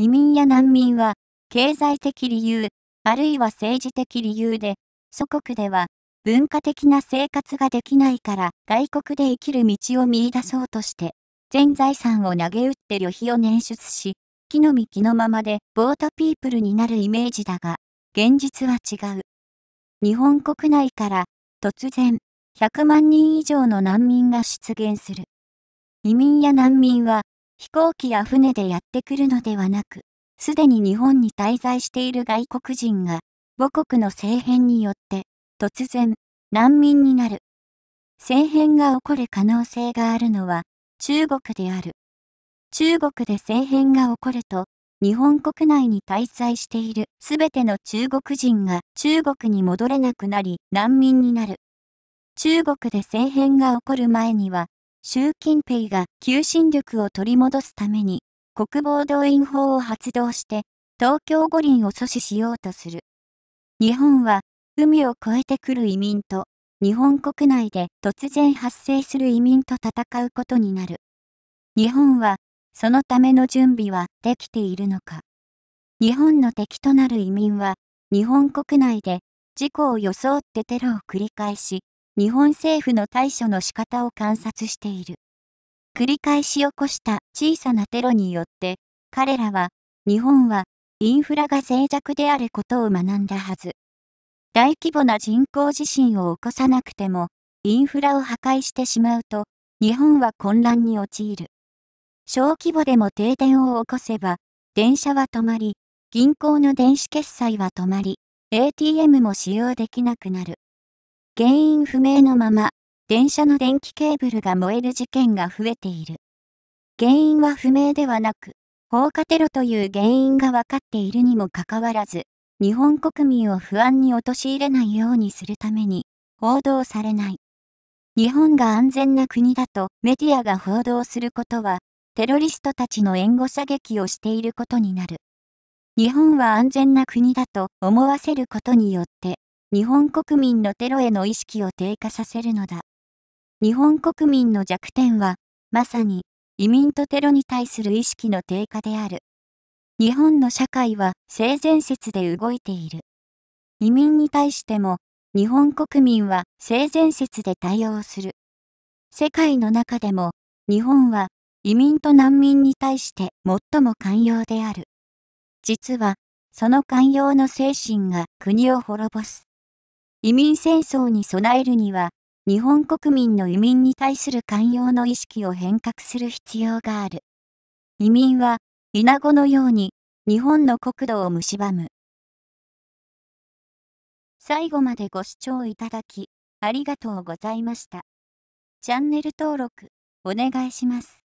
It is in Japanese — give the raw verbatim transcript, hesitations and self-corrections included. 移民や難民は、経済的理由、あるいは政治的理由で、祖国では文化的な生活ができないから外国で生きる道を見出そうとして、全財産を投げ打って旅費を捻出し、着の身着のままでボートピープルになるイメージだが、現実は違う。日本国内から突然ひゃくまんにん以上の難民が出現する。移民や難民は飛行機や船でやってくるのではなく、すでに日本に滞在している外国人が母国の政変によって突然難民になる。政変が起こる可能性があるのは中国である。中国で政変が起こると、日本国内に滞在しているすべての中国人が中国に戻れなくなり難民になる。中国で政変が起こる前には、習近平が求心力を取り戻すために、国防動員法を発動して、東京五輪を阻止しようとする。日本は、海を越えてくる移民と、日本国内で突然発生する移民と戦うことになる。日本は、そのための準備はできているのか。日本の敵となる移民は、日本国内で事故を装ってテロを繰り返し、日本政府の対処の仕方を観察している。繰り返し起こした小さなテロによって、彼らは、日本はインフラが脆弱であることを学んだはず。大規模な人工地震を起こさなくても、インフラを破壊してしまうと、日本は混乱に陥る。小規模でも停電を起こせば、電車は止まり、銀行の電子決済は止まり、エーティーエム も使用できなくなる。原因不明のまま、電車の電気ケーブルが燃える事件が増えている。原因は不明ではなく、放火テロという原因が分かっているにもかかわらず、日本国民を不安に陥れないようにするために、報道されない。日本が安全な国だとメディアが報道することは、テロリストたちの援護射撃をしていることになる。日本は安全な国だと思わせることによって、日本国民のテロへの意識を低下させるのだ。日本国民の弱点は、まさに、移民とテロに対する意識の低下である。日本の社会は性善説で動いている。移民に対しても、日本国民は性善説で対応する。世界の中でも、日本は移民と難民に対して最も寛容である。実は、その寛容の精神が国を滅ぼす。移民戦争に備えるには、日本国民の移民に対する寛容の意識を変革する必要がある。移民は、イナゴのように、日本の国土を蝕む。最後までご視聴いただき、ありがとうございました。チャンネル登録、お願いします。